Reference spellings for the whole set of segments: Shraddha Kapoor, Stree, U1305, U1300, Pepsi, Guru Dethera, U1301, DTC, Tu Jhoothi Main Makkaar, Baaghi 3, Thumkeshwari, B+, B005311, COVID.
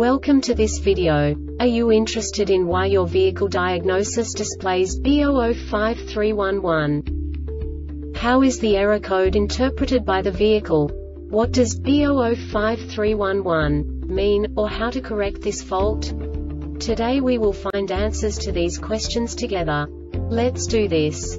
Welcome to this video. Are you interested in why your vehicle diagnosis displays B005311? How is the error code interpreted by the vehicle? What does B005311 mean, or how to correct this fault? Today we will find answers to these questions together. Let's do this.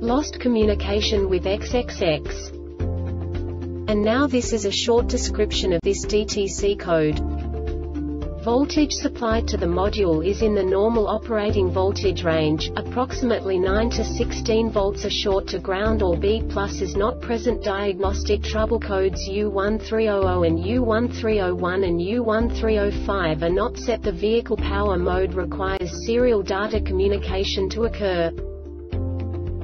lost communication with XXX. And now this is a short description of this DTC code. Voltage supplied to the module is in the normal operating voltage range, approximately 9 to 16 volts. A short to ground or B+ is not present. Diagnostic trouble codes U1300 and U1301 and U1305 are not set. The vehicle power mode requires serial data communication to occur.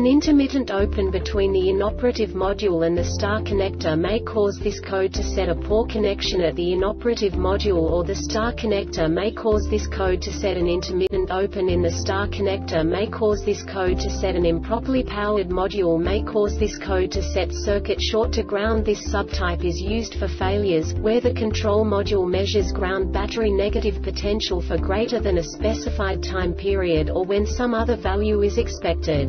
an intermittent open between the inoperative module and the star connector may cause this code to set a poor connection at the inoperative module, or the star connector may cause this code to set an intermittent open in the star connector may cause this code to set an improperly powered module may cause this code to set circuit short to ground. This subtype is used for failures where the control module measures ground battery negative potential for greater than a specified time period, or when some other value is expected.